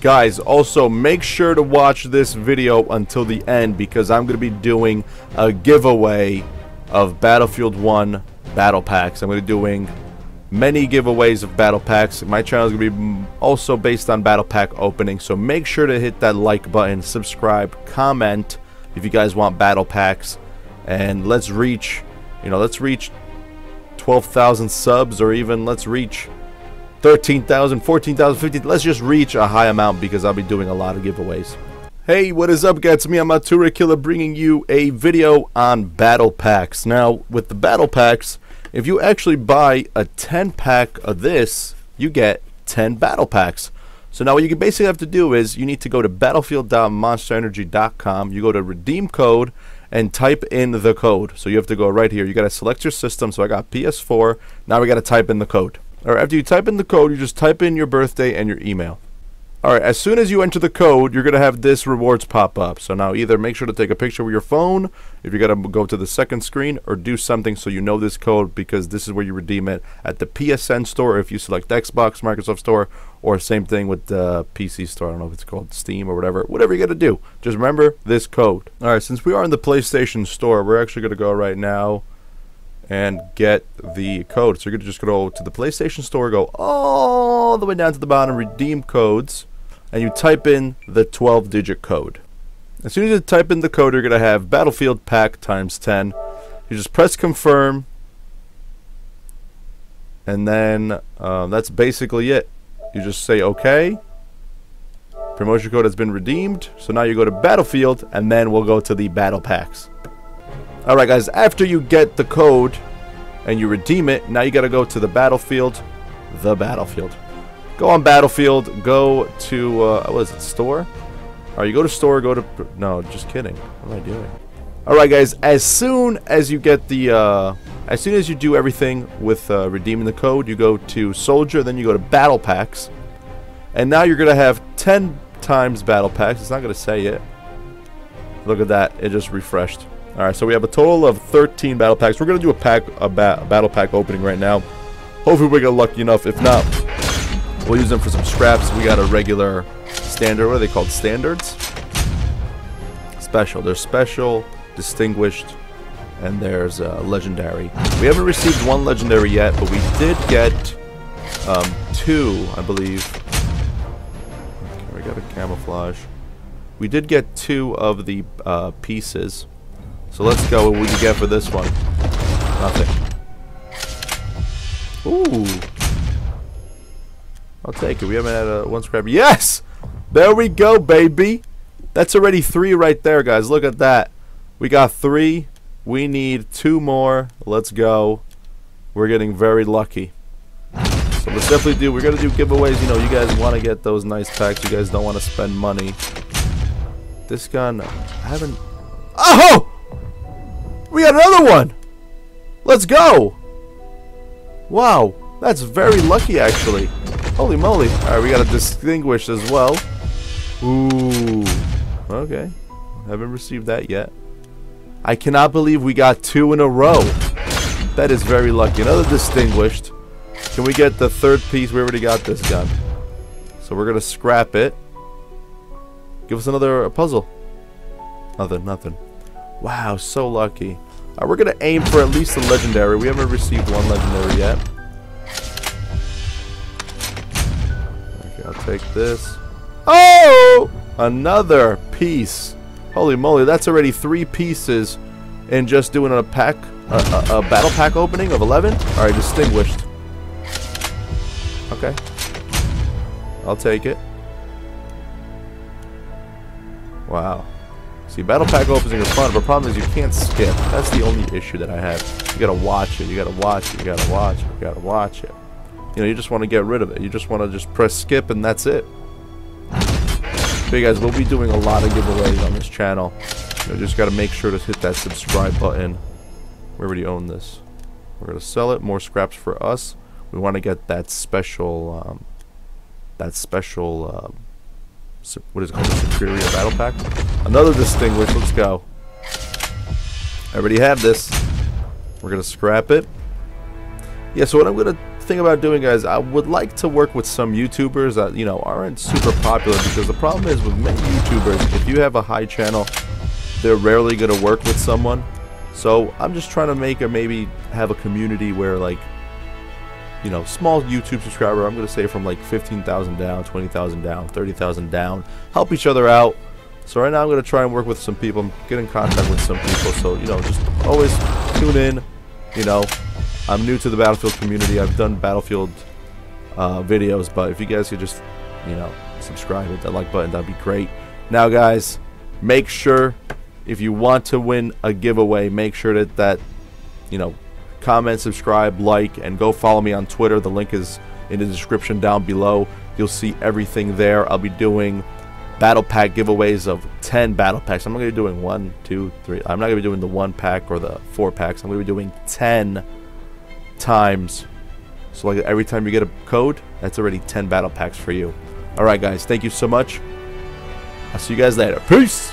Guys, also make sure to watch this video until the end because I'm going to be doing a giveaway of Battlefield 1 Battle Packs. I'm going to be doing many giveaways of Battle Packs. My channel is going to be also based on Battle Pack opening, so make sure to hit that like button, subscribe, comment if you guys want Battle Packs, and let's reach, let's reach 12,000 subs, or even let's reach 13,000, 14,000, 15,000. Let's just reach a high amount because I'll be doing a lot of giveaways. Hey, what is up, guys? It's me, AmatureKiLLer, bringing you a video on Battle Packs. Now, with the Battle Packs, if you actually buy a 10 pack of this, you get 10 Battle Packs. So now what you basically have to do is you need to go to battlefield.monsterenergy.com. You go to redeem code and type in the code. So you have to go right here. You got to select your system. So I got PS4. Now we got to type in the code. Alright, after you type in the code, you just type in your birthday and your email. Alright, as soon as you enter the code, you're going to have this rewards pop up. So now either make sure to take a picture with your phone, if you're going to go to the second screen, or do something so you know this code, because this is where you redeem it at the PSN store, if you select Xbox, Microsoft store, or same thing with the PC store. I don't know if it's called Steam or whatever. Whatever you got to do, just remember this code. Alright, since we are in the PlayStation store, we're actually going to go right now and get the code. So you're going to just go to the PlayStation store, go all the way down to the bottom, redeem codes, and you type in the 12-digit code. As soon as you type in the code, you're going to have Battlefield Pack times 10. You just press confirm, and then that's basically it. You just say okay. Promotion code has been redeemed. So now you go to Battlefield, and then we'll go to the Battle Packs. Alright guys, after you get the code and you redeem it, now you gotta go to the Battlefield. Go on Battlefield, go to, what is it, store? Alright, you go to store, go to, no, just kidding. What am I doing? Alright guys, as soon as you get the, as soon as you do everything with redeeming the code, you go to Soldier, then you go to Battle Packs. And now you're gonna have 10 times Battle Packs. It's not gonna say it. Look at that, it just refreshed. Alright, so we have a total of 13 Battle Packs. We're going to do a Battle Pack opening right now. Hopefully we get lucky enough. If not, we'll use them for some scraps. We got a regular standard. What are they called? Standards? Special. There's special, distinguished, and there's legendary. We haven't received one legendary yet, but we did get two, I believe. Okay, we got a camouflage. We did get two of the pieces. So let's go what we can get for this one. Nothing. Ooh. I'll take it. We haven't had a one scrap. Yes! There we go, baby. That's already 3 right there, guys. Look at that. We got 3. We need 2 more. Let's go. We're getting very lucky. So let's definitely do. We're going to do giveaways. You know, you guys want to get those nice packs. You guys don't want to spend money. This gun, I haven't... Oh! We got another one! Let's go! Wow, that's very lucky actually. Holy moly. Alright, we got a distinguished as well. Ooh. Okay. Haven't received that yet. I cannot believe we got 2 in a row. That is very lucky. Another distinguished. Can we get the third piece? We already got this gun. So we're gonna scrap it. Give us another puzzle. Nothing, nothing. Wow, so lucky. We're going to aim for at least a legendary. We haven't received one legendary yet. Okay, I'll take this. Oh! Another piece. Holy moly, that's already 3 pieces in just doing a pack, a battle pack opening of 11. Alright, distinguished. Okay. I'll take it. Wow. See, Battle Pack opening is fun, but the problem is you can't skip. That's the only issue that I have. You gotta watch it, you gotta watch it, you gotta watch it, you gotta watch it. You know, you just want to get rid of it. You just want to just press skip and that's it. So you guys, we'll be doing a lot of giveaways on this channel. You know, just gotta make sure to hit that subscribe button. We already own this. We're gonna sell it, more scraps for us. We want to get that special, what is it called? The Superior Battle Pack? Another distinguished, let's go. I already have this. We're gonna scrap it. Yeah, so what I'm gonna think about doing, guys, I would like to work with some YouTubers that, you know, aren't super popular, because the problem is with many YouTubers, if you have a high channel, they're rarely gonna work with someone. So I'm just trying to make, or maybe have a community where, like, you know, small YouTube subscriber, I'm gonna say from like 15,000 down, 20,000 down, 30,000 down, help each other out. So right now I'm gonna try and work with some people, get in contact with some people, so, you know, just always tune in. You know, I'm new to the Battlefield community. I've done Battlefield videos, but if you guys could just, you know, subscribe, hit that like button, that'd be great. Now, guys, make sure if you want to win a giveaway, make sure that you know, comment, subscribe, like, and go follow me on Twitter. The link is in the description down below. You'll see everything there. I'll be doing battle pack giveaways of 10 battle packs. I'm not gonna be doing 1, 2, 3. I'm not gonna be doing the 1 pack or the 4 packs. I'm gonna be doing 10 times. So like every time you get a code, that's already 10 battle packs for you. All right, guys, thank you so much. I'll see you guys later. Peace.